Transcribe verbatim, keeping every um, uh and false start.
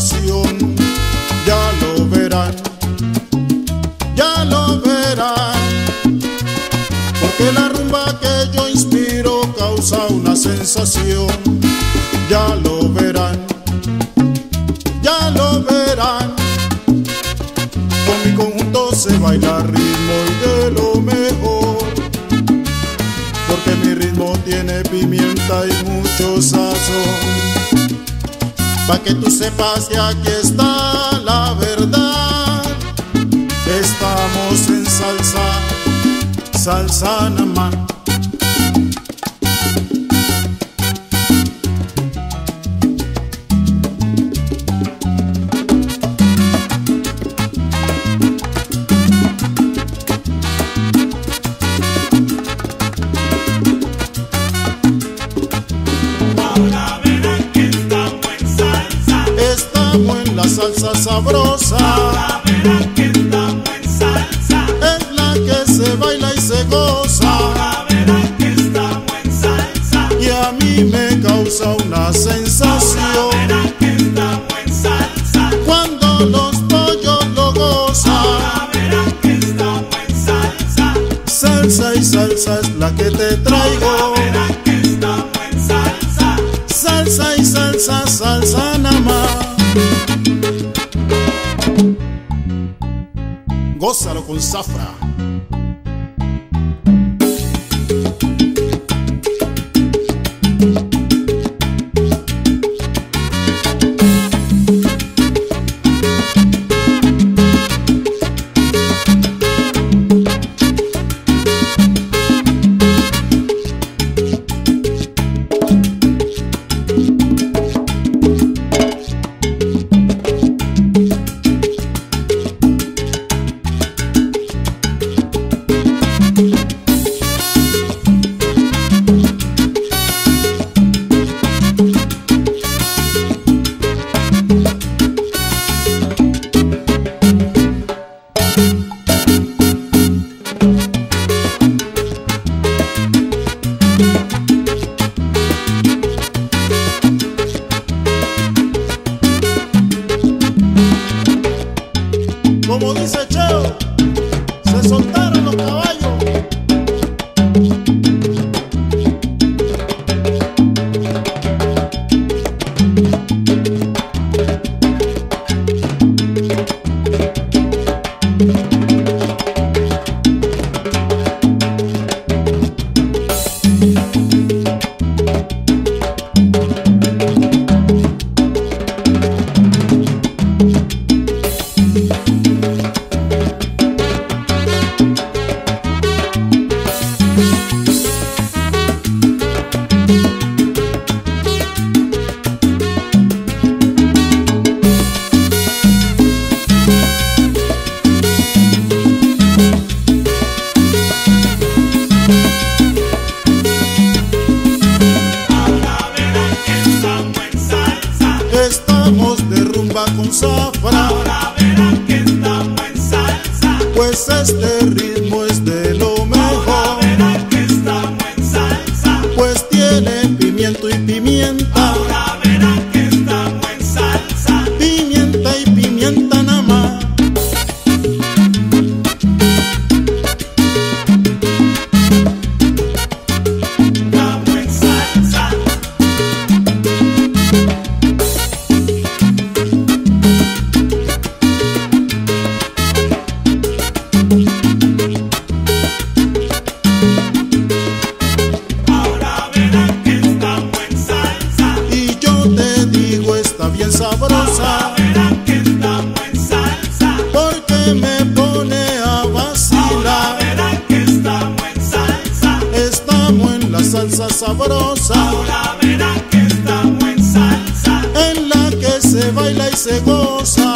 satisfacción. Ya lo verán, ya lo verán, porque la rumba que yo inspiro causa una sensación. Ya lo verán, ya lo verán, con mi conjunto se baila ritmo y de lo mejor, porque mi ritmo tiene pimienta y mucho sazón. Pa' que tú sepas que aquí está la verdad. Estamos en salsa, salsa namá. Salsa sabrosa, ahora verán que estamos en salsa, es la que se baila y se goza. Ahora verán que estamos en salsa, y a mí me causa una sensación. Ahora verán que estamos en salsa, cuando los pollos lo gozan. Ahora verán que estamos en salsa, salsa y salsa es la que te traigo. Ahora verán que estamos en salsa, salsa y salsa, salsa nada más. Gózalo con Safra. Como dice Cheo, se soltaron los caballos. Con Safra. Ahora verán que estamos en salsa, pues este ritmo es de lo mejor. Ahora verán que estamos en salsa, pues tiene pimiento y pimienta. Ahora verán que estamos en salsa, pimienta y pimienta nada más. Estamos en salsa. Sabrosa, verán que estamos en salsa, porque me pone a vacilar. Verán que estamos en salsa, estamos en la salsa sabrosa. Ahora verán que estamos en salsa, en la que se baila y se goza.